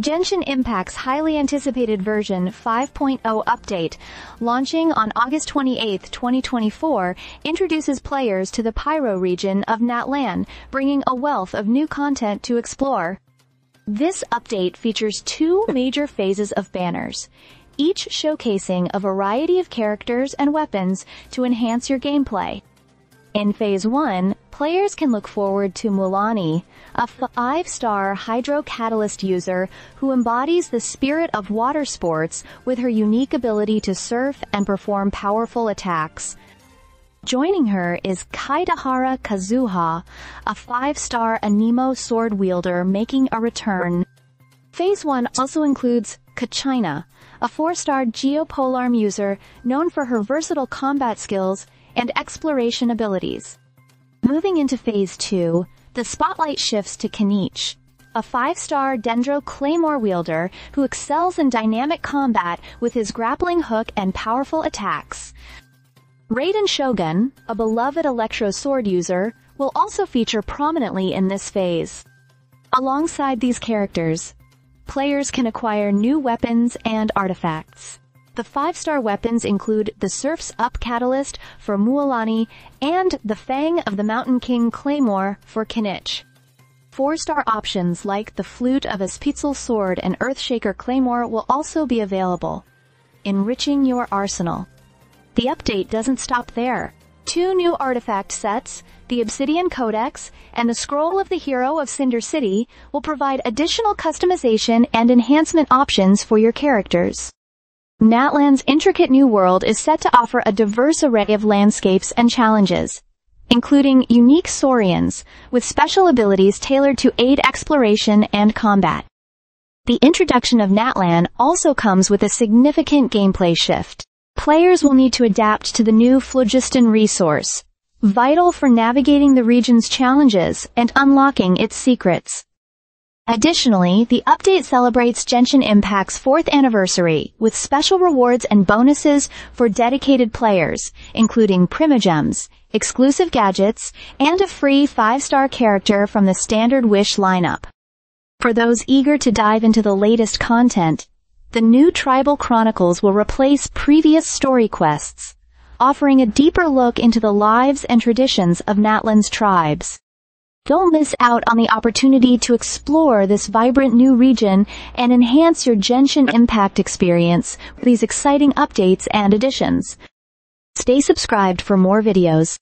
Genshin Impact's highly anticipated version 5.0 update, launching on August 28, 2024, introduces players to the Pyro region of Natlan, bringing a wealth of new content to explore. This update features two major phases of banners, each showcasing a variety of characters and weapons to enhance your gameplay. In Phase 1, players can look forward to Mualani, a 5-star hydro-catalyst user who embodies the spirit of water sports with her unique ability to surf and perform powerful attacks. Joining her is Kaidahara Kazuha, a 5-star Anemo sword wielder making a return. Phase 1 also includes Kachina, a 4-star geopolearm user known for her versatile combat skills and exploration abilities. Moving into Phase 2, the spotlight shifts to Kinich, a 5-star Dendro Claymore wielder who excels in dynamic combat with his grappling hook and powerful attacks. Raiden Shogun, a beloved electro sword user, will also feature prominently in this phase. Alongside these characters, players can acquire new weapons and artifacts. The 5-star weapons include the Surf's Up Catalyst for Mualani and the Fang of the Mountain King Claymore for Kinich. 4-star options like the Flute of a Spitzel Sword and Earthshaker Claymore will also be available, enriching your arsenal. The update doesn't stop there. Two new artifact sets, the Obsidian Codex and the Scroll of the Hero of Cinder City, will provide additional customization and enhancement options for your characters. Natlan's intricate new world is set to offer a diverse array of landscapes and challenges, including unique Saurians, with special abilities tailored to aid exploration and combat. The introduction of Natlan also comes with a significant gameplay shift. Players will need to adapt to the new Phlogiston resource, vital for navigating the region's challenges and unlocking its secrets. Additionally, the update celebrates Genshin Impact's 4th anniversary with special rewards and bonuses for dedicated players, including Primogems, exclusive gadgets, and a free 5-star character from the standard Wish lineup. For those eager to dive into the latest content, the new Tribal Chronicles will replace previous story quests, offering a deeper look into the lives and traditions of Natlan's tribes. Don't miss out on the opportunity to explore this vibrant new region and enhance your Genshin Impact experience with these exciting updates and additions. Stay subscribed for more videos.